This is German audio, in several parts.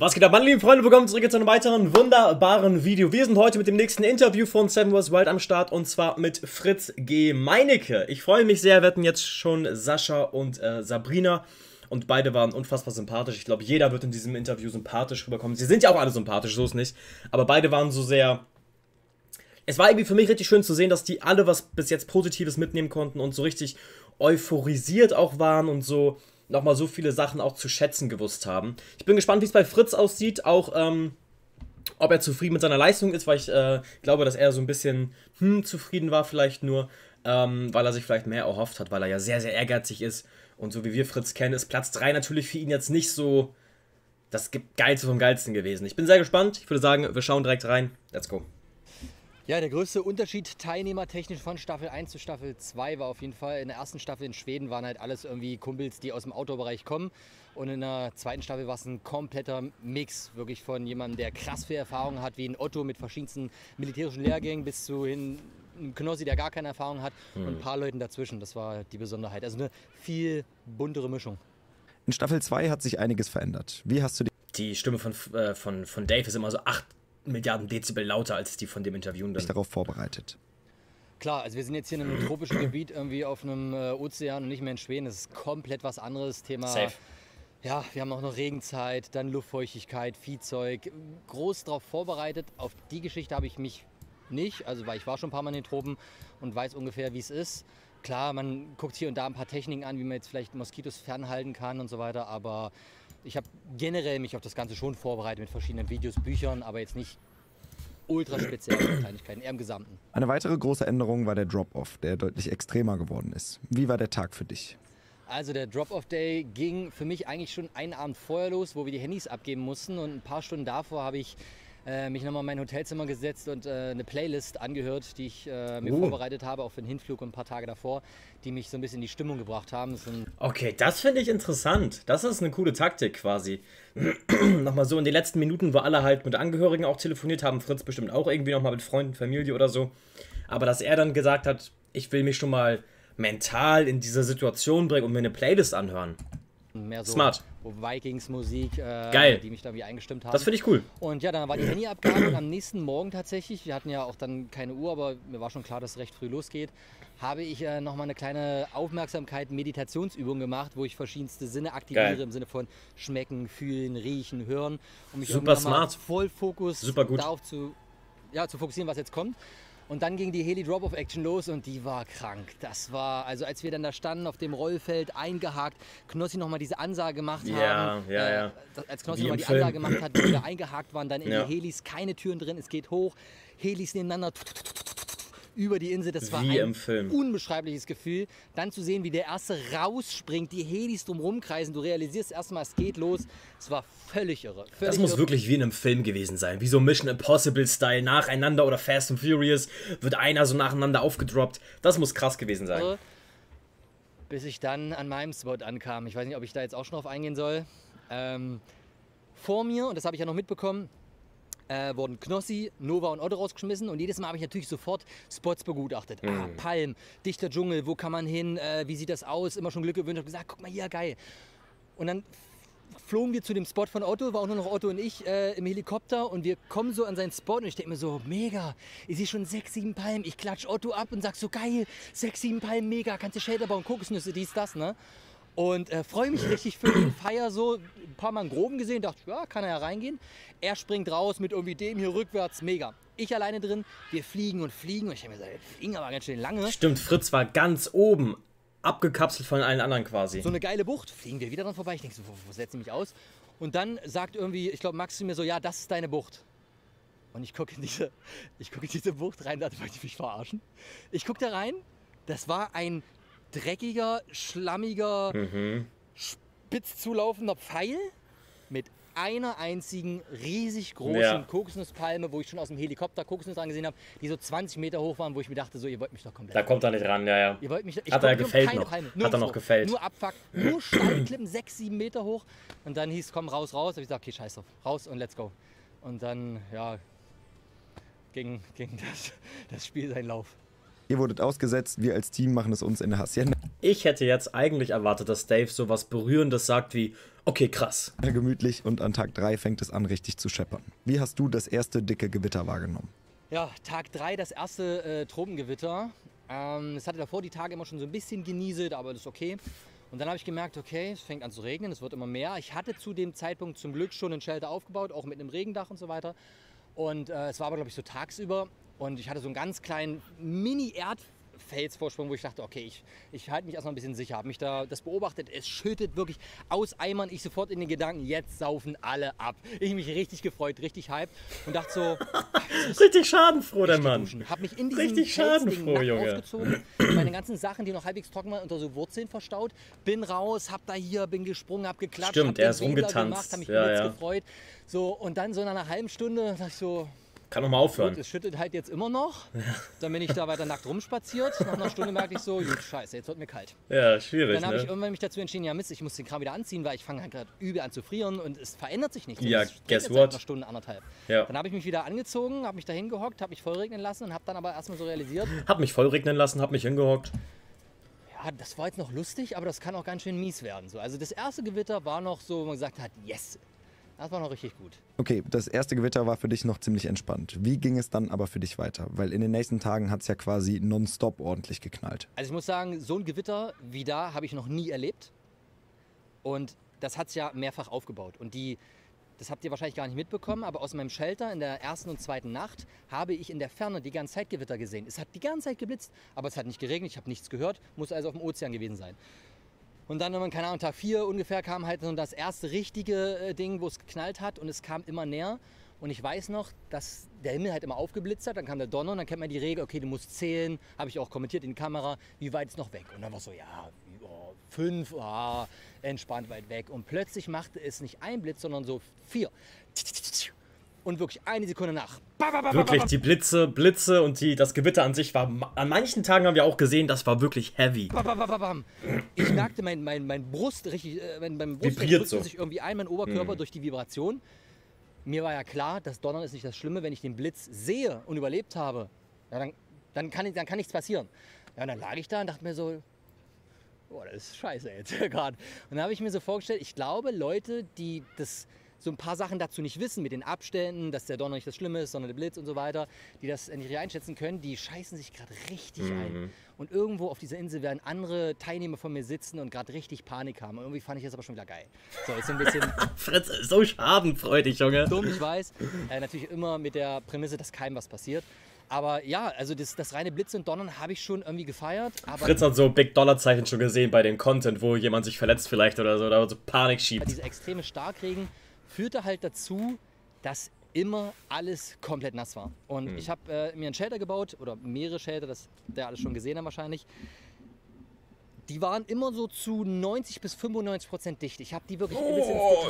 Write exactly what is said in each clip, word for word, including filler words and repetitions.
Was geht ab, meine lieben Freunde? Willkommen zurück zu einem weiteren wunderbaren Video. Wir sind heute mit dem nächsten Interview von seven versus Wild am Start und zwar mit Fritz G. Meinecke. Ich freue mich sehr, wir hatten jetzt schon Sascha und äh, Sabrina und beide waren unfassbar sympathisch. Ich glaube, jeder wird in diesem Interview sympathisch rüberkommen. Sie sind ja auch alle sympathisch, so ist nicht. Aber beide waren so sehr... Es war irgendwie für mich richtig schön zu sehen, dass die alle was bis jetzt Positives mitnehmen konnten und so richtig euphorisiert auch waren und so... nochmal so viele Sachen auch zu schätzen gewusst haben. Ich bin gespannt, wie es bei Fritz aussieht, auch ähm, ob er zufrieden mit seiner Leistung ist, weil ich äh, glaube, dass er so ein bisschen hm, zufrieden war vielleicht nur, ähm, weil er sich vielleicht mehr erhofft hat, weil er ja sehr, sehr ehrgeizig ist. Und so wie wir Fritz kennen, ist Platz drei natürlich für ihn jetzt nicht so das Geilste vom Geilsten gewesen. Ich bin sehr gespannt. Ich würde sagen, wir schauen direkt rein. Let's go. Ja, der größte Unterschied teilnehmertechnisch von Staffel eins zu Staffel zwei war auf jeden Fall, in der ersten Staffel in Schweden waren halt alles irgendwie Kumpels, die aus dem Outdoor-Bereich kommen. Und in der zweiten Staffel war es ein kompletter Mix, wirklich von jemandem, der krass viel Erfahrung hat, wie ein Otto mit verschiedensten militärischen Lehrgängen, bis zu hin ein Knossi, der gar keine Erfahrung hat, mhm. und ein paar Leuten dazwischen. Das war die Besonderheit. Also eine viel buntere Mischung. In Staffel zwei hat sich einiges verändert. Wie hast du die... Die Stimme von, äh, von, von Dave ist immer so acht... Milliarden Dezibel lauter als die von dem Interviewen. Dann. Ich darauf vorbereitet. Klar, also wir sind jetzt hier in einem tropischen Gebiet, irgendwie auf einem äh, Ozean und nicht mehr in Schweden. Das ist komplett was anderes. Thema. Safe. Ja, wir haben auch noch Regenzeit, dann Luftfeuchtigkeit, Viehzeug. Groß darauf vorbereitet. Auf die Geschichte habe ich mich nicht. Also, weil ich war schon ein paar Mal in den Tropen und weiß ungefähr, wie es ist. Klar, man guckt hier und da ein paar Techniken an, wie man jetzt vielleicht Moskitos fernhalten kann und so weiter, aber ich habe generell mich auf das Ganze schon vorbereitet mit verschiedenen Videos, Büchern, aber jetzt nicht ultra speziell Kleinigkeiten, eher im Gesamten. Eine weitere große Änderung war der Drop-Off, der deutlich extremer geworden ist. Wie war der Tag für dich? Also der Drop-Off-Day ging für mich eigentlich schon einen Abend vorher los, wo wir die Handys abgeben mussten und ein paar Stunden davor habe ich äh, mich nochmal in mein Hotelzimmer gesetzt und äh, eine Playlist angehört, die ich äh, mir oh. vorbereitet habe, auch für den Hinflug und ein paar Tage davor, die mich so ein bisschen in die Stimmung gebracht haben. Das okay, das finde ich interessant. Das ist eine coole Taktik quasi. Nochmal so in den letzten Minuten, wo alle halt mit Angehörigen auch telefoniert haben, Fritz bestimmt auch irgendwie nochmal mit Freunden, Familie oder so. Aber dass er dann gesagt hat, ich will mich schon mal mental in diese Situation bringen und mir eine Playlist anhören. Mehr so Smart. Vikings-Musik, äh, die mich da wie eingestimmt haben. Das finde ich cool. Und ja, dann war die Handyabgabe und am nächsten Morgen tatsächlich, wir hatten ja auch dann keine Uhr, aber mir war schon klar, dass es recht früh losgeht, habe ich äh, nochmal eine kleine Aufmerksamkeit-Meditationsübung gemacht, wo ich verschiedenste Sinne aktiviere, Geil. Im Sinne von schmecken, fühlen, riechen, hören, um mich Super smart. voll Fokus Super gut. darauf zu, ja, zu fokussieren, was jetzt kommt. Und dann ging die Heli-Drop-Off-Action los und die war krank. Das war, also als wir dann da standen auf dem Rollfeld, eingehakt, Knossi nochmal diese Ansage gemacht ja, haben. Ja, äh, ja. Als Knossi nochmal die Film. Ansage gemacht hat, wie wir eingehakt waren, dann in ja. die Helis, keine Türen drin, es geht hoch, Helis nebeneinander über die Insel. Das war wie ein im Film. Unbeschreibliches Gefühl. Dann zu sehen, wie der erste rausspringt, die Helis drumherum kreisen, du realisierst erstmal, es geht los. Es war völlig irre. Völlig das muss irre. wirklich wie in einem Film gewesen sein. Wie so Mission Impossible-Style nacheinander oder Fast and Furious wird einer so nacheinander aufgedroppt. Das muss krass gewesen sein. Irre. Bis ich dann an meinem Spot ankam. Ich weiß nicht, ob ich da jetzt auch schon drauf eingehen soll. Ähm, vor mir, und das habe ich ja noch mitbekommen, Äh, wurden Knossi, Nova und Otto rausgeschmissen und jedes Mal habe ich natürlich sofort Spots begutachtet. Mhm. Ah, Palm, dichter Dschungel, wo kann man hin, äh, wie sieht das aus, immer schon Glück gewünscht, habe gesagt, guck mal hier, geil. Und dann flogen wir zu dem Spot von Otto, war auch nur noch Otto und ich äh, im Helikopter und wir kommen so an seinen Spot und ich denke mir so, mega, ich sehe schon sechs, sieben Palmen, ich klatsche Otto ab und sag so, geil, sechs, sieben Palmen, mega, kannst du Shelter bauen, Kokosnüsse, dies, das, ne? Und äh, freue mich richtig für den Feier so. Ein paar Mangroben gesehen, dachte, ja, kann er ja reingehen. Er springt raus mit irgendwie dem hier rückwärts, mega. Ich alleine drin, wir fliegen und fliegen. Und ich habe mir gesagt, wir fliegen aber ganz schön lange. Stimmt, Fritz war ganz oben, abgekapselt von allen anderen quasi. So eine geile Bucht, fliegen wir wieder dran vorbei. Ich denke so, wo, wo setze ich mich aus? Und dann sagt irgendwie, ich glaube, Max zu mir so, ja, das ist deine Bucht. Und ich gucke in, guck in diese Bucht rein, dachte, wollte ich mich verarschen. Ich gucke da rein, das war ein... dreckiger, schlammiger, mhm. spitz zulaufender Pfeil mit einer einzigen riesig großen ja. Kokosnusspalme, wo ich schon aus dem Helikopter Kokosnüsse angesehen habe, die so zwanzig Meter hoch waren, wo ich mir dachte, so, ihr wollt mich doch komplett... Da kommt er nicht ran, ja, ja. Ihr wollt mich, ich Hat er gefällt noch. Palme, Hat er noch gefällt. Nur Abfuck, nur Steineklippen, sechs, sieben Meter hoch. Und dann hieß, komm, raus, raus. Und ich sag, okay, scheiß drauf, raus und let's go. Und dann, ja, ging, ging das, das Spiel seinen Lauf. Ihr wurdet ausgesetzt, wir als Team machen es uns in der Hacienda. Ich hätte jetzt eigentlich erwartet, dass Dave sowas Berührendes sagt wie, okay, krass. Gemütlich und an Tag drei fängt es an, richtig zu scheppern. Wie hast du das erste dicke Gewitter wahrgenommen? Ja, Tag drei das erste äh, Tropengewitter. Ähm, es hatte davor die Tage immer schon so ein bisschen genieselt, aber das ist okay. Und dann habe ich gemerkt, okay, es fängt an zu regnen, es wird immer mehr. Ich hatte zu dem Zeitpunkt zum Glück schon einen Shelter aufgebaut, auch mit einem Regendach und so weiter. Und äh, es war aber, glaube ich, so tagsüber und ich hatte so einen ganz kleinen Mini-Erd Felsvorsprung, wo ich dachte, okay, ich, ich halte mich erstmal ein bisschen sicher, habe mich da das beobachtet, es schüttet wirklich aus Eimern, ich sofort in den Gedanken, jetzt saufen alle ab. Ich mich richtig gefreut, richtig hyped und dachte so, richtig schadenfroh der Mann. Habe mich in diesen Felsding ausgezogen, meine ganzen Sachen, die noch halbwegs trocken waren, unter so Wurzeln verstaut, bin raus, hab da hier, bin gesprungen, hab geklatscht, stimmt, hab er ist rumgetanzt, habe mich ja, ja. gefreut. So, und dann so in einer halben Stunde dachte ich so, kann noch mal aufhören. Gut, es schüttet halt jetzt immer noch. Ja. Dann bin ich da weiter nackt rumspaziert. Nach einer Stunde merkte ich so, scheiße, jetzt wird mir kalt. Ja, schwierig. Dann habe ne? ich irgendwann mich dazu entschieden, ja Mist, ich muss den Kram wieder anziehen, weil ich fange halt gerade übel an zu frieren und es verändert sich nichts. Ja, guess what? Eine Stunde, anderthalb. Ja. Dann habe ich mich wieder angezogen, habe mich da hingehockt, habe mich voll regnen lassen und habe dann aber erstmal so realisiert. Habe mich voll regnen lassen, habe mich hingehockt. Ja, das war jetzt noch lustig, aber das kann auch ganz schön mies werden. So. Also das erste Gewitter war noch so, wo man gesagt hat, yes. Das war noch richtig gut. Okay, das erste Gewitter war für dich noch ziemlich entspannt. Wie ging es dann aber für dich weiter? Weil in den nächsten Tagen hat es ja quasi nonstop ordentlich geknallt. Also ich muss sagen, so ein Gewitter wie da habe ich noch nie erlebt. Und das hat es ja mehrfach aufgebaut. Und die, das habt ihr wahrscheinlich gar nicht mitbekommen, aber aus meinem Shelter in der ersten und zweiten Nacht habe ich in der Ferne die ganze Zeit Gewitter gesehen. Es hat die ganze Zeit geblitzt, aber es hat nicht geregnet, ich habe nichts gehört, muss also auf dem Ozean gewesen sein. Und dann, keine Ahnung, Tag vier ungefähr kam halt so das erste richtige Ding, wo es geknallt hat und es kam immer näher. Und ich weiß noch, dass der Himmel halt immer aufgeblitzt hat, dann kam der Donner und dann kennt man die Regel, okay, du musst zählen, habe ich auch kommentiert in die Kamera, wie weit ist noch weg? Und dann war es so, ja, oh, fünf, oh, entspannt weit weg. Und plötzlich machte es nicht ein Blitz, sondern so vier. Und wirklich eine Sekunde nach. Wirklich, die Blitze, Blitze und die, das Gewitter an sich war, an manchen Tagen haben wir auch gesehen, das war wirklich heavy. Ich merkte, mein, mein, mein Brust richtig, mein, mein Brust vibriert so. Sich irgendwie ein, mein Oberkörper mhm. durch die Vibration. Mir war ja klar, das Donnern ist nicht das Schlimme, wenn ich den Blitz sehe und überlebt habe, ja, dann, dann, kann, dann kann nichts passieren. Ja, und dann lag ich da und dachte mir so, boah, das ist scheiße jetzt gerade. Und dann habe ich mir so vorgestellt, ich glaube, Leute, die das... so ein paar Sachen dazu nicht wissen, mit den Abständen, dass der Donner nicht das Schlimme ist, sondern der Blitz und so weiter, die das nicht einschätzen können, die scheißen sich gerade richtig mhm. ein. Und irgendwo auf dieser Insel werden andere Teilnehmer von mir sitzen und gerade richtig Panik haben. Und irgendwie fand ich das aber schon wieder geil. So, jetzt ein bisschen... Fritz ist so schadenfreudig, Junge. Dumm, ich weiß. Äh, natürlich immer mit der Prämisse, dass keinem was passiert. Aber ja, also das, das reine Blitz und Donnern habe ich schon irgendwie gefeiert. Aber Fritz hat so Big-Dollar-Zeichen schon gesehen bei dem Content, wo jemand sich verletzt vielleicht oder so, da so Panik schiebt. Diese extreme Starkregen führte halt dazu, dass immer alles komplett nass war. Und hm. ich habe äh, mir einen Shelter gebaut, oder mehrere Shelter, das der alles schon gesehen haben wahrscheinlich. Die waren immer so zu neunzig bis fünfundneunzig Prozent dicht. Ich habe die wirklich... Oh,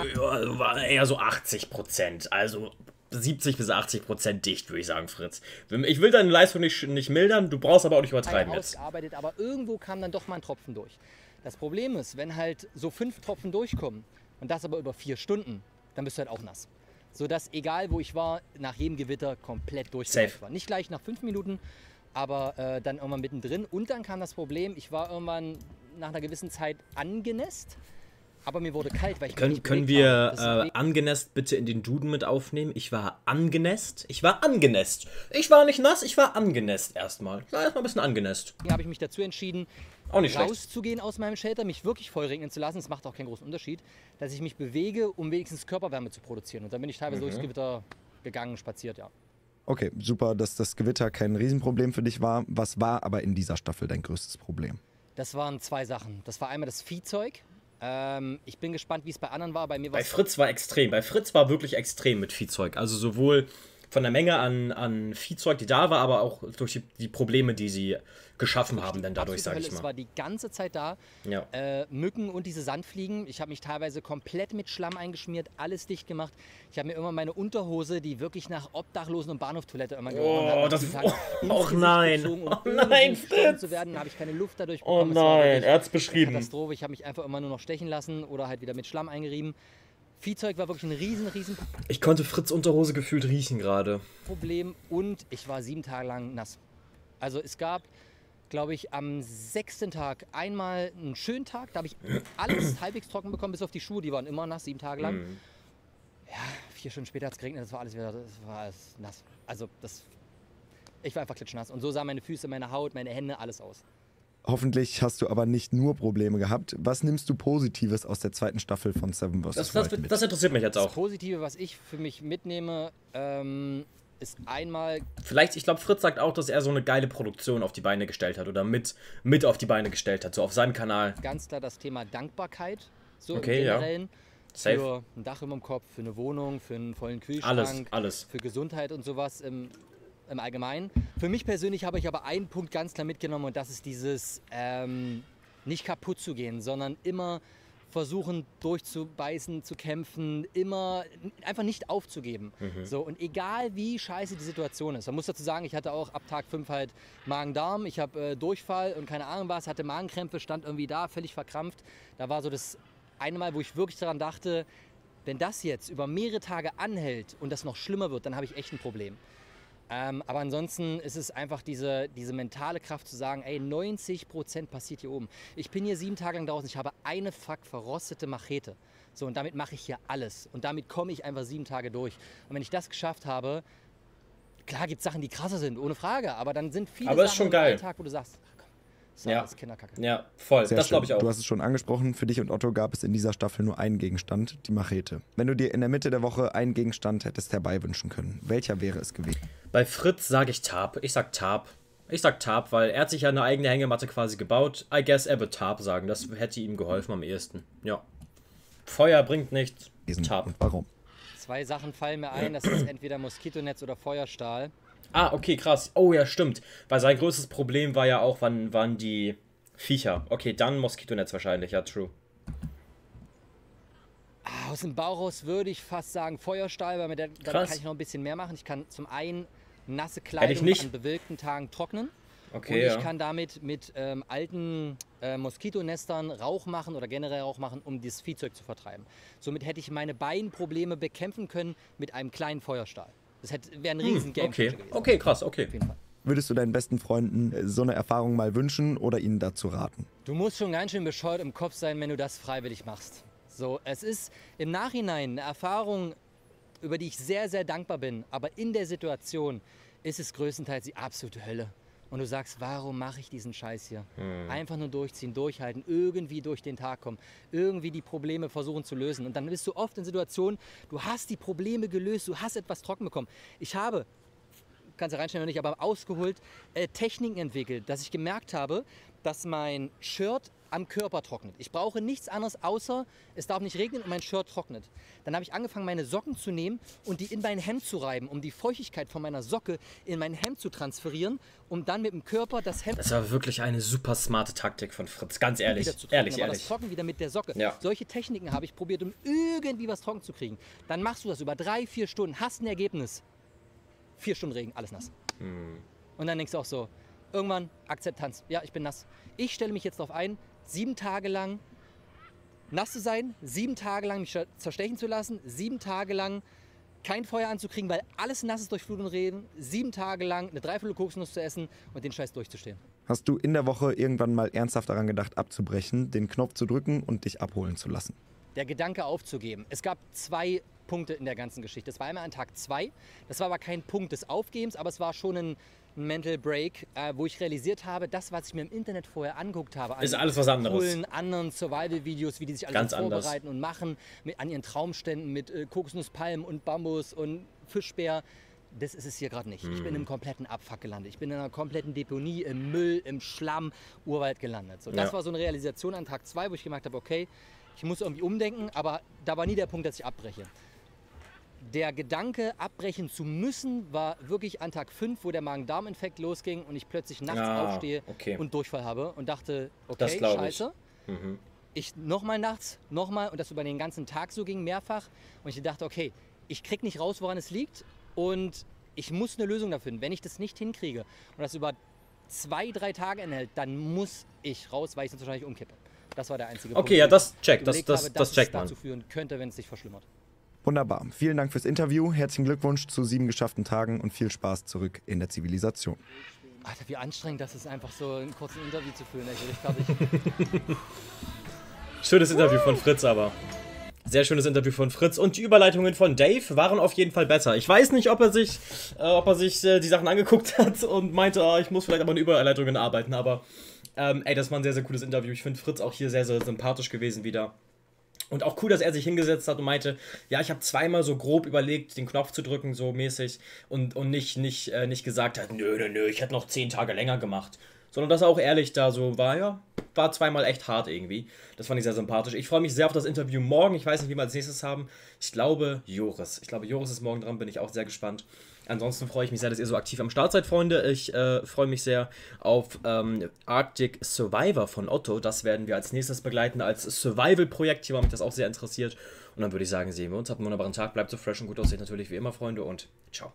ein bisschen oh ja, war eher so achtzig Prozent. Also siebzig bis achtzig Prozent dicht, würde ich sagen, Fritz. Ich will deine Leistung nicht, nicht mildern, du brauchst aber auch nicht übertreiben jetzt. Ausgearbeitet, aber irgendwo kam dann doch mal ein Tropfen durch. Das Problem ist, wenn halt so fünf Tropfen durchkommen, und das aber über vier Stunden, dann bist du halt auch nass. Sodass, egal wo ich war, nach jedem Gewitter komplett durchsafe war. Nicht gleich nach fünf Minuten, aber äh, dann irgendwann mittendrin. Und dann kam das Problem, ich war irgendwann nach einer gewissen Zeit angenässt, aber mir wurde kalt, weil ich Können, können wir äh, angenässt bitte in den Duden mit aufnehmen? Ich war angenässt. Ich war angenässt. Ich war nicht nass, ich war angenässt erstmal. Ich war erstmal ein bisschen angenässt. Hier habe ich mich dazu entschieden, auch nicht rauszugehen schlecht. Aus meinem Shelter, mich wirklich voll regnen zu lassen. Es macht auch keinen großen Unterschied, dass ich mich bewege, um wenigstens Körperwärme zu produzieren. Und dann bin ich teilweise mhm. durchs Gewitter gegangen, spaziert, ja. Okay, super, dass das Gewitter kein Riesenproblem für dich war. Was war aber in dieser Staffel dein größtes Problem? Das waren zwei Sachen. Das war einmal das Viehzeug. Ähm, ich bin gespannt, wie es bei anderen war. Bei mir war bei Fritz war extrem. Bei Fritz war wirklich extrem mit Viehzeug. Also sowohl von der Menge an, an Viehzeug, die da war, aber auch durch die, die Probleme, die sie geschaffen haben, denn dadurch, sage ich mal. Es war die ganze Zeit da. Ja. Äh, Mücken und diese Sandfliegen. Ich habe mich teilweise komplett mit Schlamm eingeschmiert, alles dicht gemacht. Ich habe mir immer meine Unterhose, die wirklich nach Obdachlosen- und Bahnhoftoilette immer gerochen hat. Oh, das war auch nein. Oh nein, Fritz. Dann habe ich keine Luft dadurch bekommen. Oh nein, er hat es beschrieben. Katastrophe. Ich habe mich einfach immer nur noch stechen lassen oder halt wieder mit Schlamm eingerieben. Viehzeug war wirklich ein riesen, riesen... Ich konnte Fritz Unterhose gefühlt riechen gerade. ...Problem und ich war sieben Tage lang nass. Also es gab glaube ich, am sechsten Tag einmal einen schönen Tag. Da habe ich alles halbwegs trocken bekommen, bis auf die Schuhe. Die waren immer nass, sieben Tage lang. Mhm. Ja, vier Stunden später hat es geregnet. Das war alles wieder, das war alles nass. Also, das, ich war einfach klitschnass. Und so sahen meine Füße, meine Haut, meine Hände, alles aus. Hoffentlich hast du aber nicht nur Probleme gehabt. Was nimmst du Positives aus der zweiten Staffel von seven versus Wild? Das, das, das interessiert mich jetzt auch. Das Positive, was ich für mich mitnehme, ähm, ist einmal... Vielleicht, ich glaube, Fritz sagt auch, dass er so eine geile Produktion auf die Beine gestellt hat oder mit, mit auf die Beine gestellt hat, so auf seinem Kanal. Ganz klar das Thema Dankbarkeit, so okay, im Generellen. Ja. Safe. Für ein Dach über dem Kopf, für eine Wohnung, für einen vollen Kühlschrank, alles, alles. Für Gesundheit und sowas im... Im Allgemeinen. Für mich persönlich habe ich aber einen Punkt ganz klar mitgenommen und das ist dieses ähm, nicht kaputt zu gehen, sondern immer versuchen durchzubeißen, zu kämpfen, immer einfach nicht aufzugeben. Mhm. So, und egal wie scheiße die Situation ist. Man muss dazu sagen, ich hatte auch ab Tag fünf halt Magen-Darm, ich habe äh, Durchfall und keine Ahnung was, hatte Magenkrämpfe, stand irgendwie da, völlig verkrampft. Da war so das eine Mal, wo ich wirklich daran dachte, wenn das jetzt über mehrere Tage anhält und das noch schlimmer wird, dann habe ich echt ein Problem. Ähm, aber ansonsten ist es einfach diese, diese mentale Kraft zu sagen, ey, neunzig Prozent passiert hier oben. Ich bin hier sieben Tage lang draußen, ich habe eine fuck verrostete Machete. So, und damit mache ich hier alles. Und damit komme ich einfach sieben Tage durch. Und wenn ich das geschafft habe, klar gibt es Sachen, die krasser sind, ohne Frage. Aber dann sind viele aber Sachen ist schon geil. Alltag, wo du sagst, komm, das ja. ist Kinderkacke. Ja, voll, sehr das glaube ich auch. Du hast es schon angesprochen, für dich und Otto gab es in dieser Staffel nur einen Gegenstand, die Machete. Wenn du dir in der Mitte der Woche einen Gegenstand hättest herbeiwünschen können, welcher wäre es gewesen? Bei Fritz sage ich Tarp. Ich sag Tarp. Ich sag Tarp, weil er hat sich ja eine eigene Hängematte quasi gebaut. I guess er wird Tarp sagen. Das hätte ihm geholfen am ehesten. Ja. Feuer bringt nichts. Tarp. Und warum? Zwei Sachen fallen mir ein. Das ist entweder Moskitonetz oder Feuerstahl. Ah, okay, krass. Oh ja, stimmt. Weil sein größtes Problem war ja auch, wann waren die Viecher. Okay, dann Moskitonetz wahrscheinlich. Ja, true. Aus dem Bauch raus würde ich fast sagen Feuerstahl, weil damit kann ich noch ein bisschen mehr machen. Ich kann zum einen nasse Kleidung an bewölkten Tagen trocknen. Okay, und ich ja. kann damit mit ähm, alten äh, Moskitonestern Rauch machen oder generell Rauch machen, um das Viehzeug zu vertreiben. Somit hätte ich meine beiden Probleme bekämpfen können mit einem kleinen Feuerstahl. Das wäre ein riesen hm, Game okay. gewesen. Okay, krass, okay. Auf jeden Fall. Würdest du deinen besten Freunden so eine Erfahrung mal wünschen oder ihnen dazu raten? Du musst schon ganz schön bescheuert im Kopf sein, wenn du das freiwillig machst. So, es ist im Nachhinein eine Erfahrung, über die ich sehr, sehr dankbar bin. Aber in der Situation ist es größtenteils die absolute Hölle. Und du sagst, warum mache ich diesen Scheiß hier? Hm. Einfach nur durchziehen, durchhalten, irgendwie durch den Tag kommen, irgendwie die Probleme versuchen zu lösen. Und dann bist du oft in Situationen, du hast die Probleme gelöst, du hast etwas trocken bekommen. Ich habe, kannst du reinstellen oder nicht, aber ausgeholt, äh, Techniken entwickelt, dass ich gemerkt habe, dass mein Shirt am Körper trocknet. Ich brauche nichts anderes, außer es darf nicht regnen und mein Shirt trocknet. Dann habe ich angefangen, meine Socken zu nehmen und die in mein Hemd zu reiben, um die Feuchtigkeit von meiner Socke in mein Hemd zu transferieren, um dann mit dem Körper das Hemd... Das war wirklich eine super smarte Taktik von Fritz, ganz ehrlich. Wieder zu trocknen, ehrlich, aber ehrlich. Das Trocken wieder mit der Socke. Ja. Solche Techniken habe ich probiert, um irgendwie was trocken zu kriegen. Dann machst du das über drei, vier Stunden, hast ein Ergebnis. Vier Stunden Regen, alles nass. Hm. Und dann denkst du auch so, irgendwann Akzeptanz. Ja, ich bin nass. Ich stelle mich jetzt darauf ein, sieben Tage lang nass zu sein, sieben Tage lang mich zerstechen zu lassen, sieben Tage lang kein Feuer anzukriegen, weil alles nass ist durch Flut und Regen, sieben Tage lang eine Dreiviertel Kokosnuss zu essen und den Scheiß durchzustehen. Hast du in der Woche irgendwann mal ernsthaft daran gedacht, abzubrechen, den Knopf zu drücken und dich abholen zu lassen? Der Gedanke aufzugeben. Es gab zwei Punkte in der ganzen Geschichte. Das war einmal an Tag zwei, das war aber kein Punkt des Aufgebens, aber es war schon ein Mental Break, äh, wo ich realisiert habe, das, was ich mir im Internet vorher angeguckt habe, an ist alles was anderes. Coolen anderen Survival-Videos, wie die sich alles vorbereiten und machen, mit, an ihren Traumständen mit äh, Kokosnusspalmen und Bambus und Fischbär, das ist es hier gerade nicht. Hm. Ich bin im kompletten Abfuck gelandet. Ich bin in einer kompletten Deponie, im Müll, im Schlamm, Urwald gelandet. So, das ja. war so eine Realisation an Tag zwei, wo ich gemerkt habe, okay, ich muss irgendwie umdenken, aber da war nie der Punkt, dass ich abbreche. Der Gedanke, abbrechen zu müssen, war wirklich an Tag fünf, wo der Magen-Darm-Infekt losging und ich plötzlich nachts ah, aufstehe okay. und Durchfall habe und dachte, okay, scheiße. Ich, mhm. ich nochmal nachts, nochmal und das über den ganzen Tag so ging, mehrfach. Und ich dachte, okay, ich krieg nicht raus, woran es liegt und ich muss eine Lösung dafür finden. Wenn ich das nicht hinkriege und das über zwei, drei Tage enthält, dann muss ich raus, weil ich sonst wahrscheinlich umkippe. Das war der einzige Punkt. Okay, ja, das checkt, das, das, habe, das checkt man. Dazu führen könnte, wenn es sich verschlimmert. Wunderbar. Vielen Dank fürs Interview. Herzlichen Glückwunsch zu sieben geschafften Tagen und viel Spaß zurück in der Zivilisation. Alter, wie anstrengend das ist, einfach so einen kurzen Interview zu führen. Ich glaube, ich schönes Interview von Fritz aber. Sehr schönes Interview von Fritz und die Überleitungen von Dave waren auf jeden Fall besser. Ich weiß nicht, ob er sich, äh, ob er sich äh, die Sachen angeguckt hat und meinte, ah, ich muss vielleicht aber an Überleitungen arbeiten, aber ähm, ey, das war ein sehr, sehr cooles Interview. Ich finde Fritz auch hier sehr, sehr sympathisch gewesen wieder. Und auch cool, dass er sich hingesetzt hat und meinte, ja, ich habe zweimal so grob überlegt, den Knopf zu drücken, so mäßig, und, und nicht, nicht, äh, nicht gesagt hat, nö, nö, nö, ich hätte noch zehn Tage länger gemacht. Sondern dass er auch ehrlich da so war, ja, war zweimal echt hart irgendwie. Das fand ich sehr sympathisch. Ich freue mich sehr auf das Interview morgen. Ich weiß nicht, wie wir als nächstes haben. Ich glaube, Joris. Ich glaube, Joris ist morgen dran, bin ich auch sehr gespannt. Ansonsten freue ich mich sehr, dass ihr so aktiv am Start seid, Freunde. Ich äh, freue mich sehr auf ähm, Arctic Survivor von Otto. Das werden wir als nächstes begleiten als Survival-Projekt. Hier war mich das auch sehr interessiert. Und dann würde ich sagen, sehen wir uns. Habt einen wunderbaren Tag. Bleibt so fresh und gut aussehen natürlich wie immer, Freunde. Und ciao.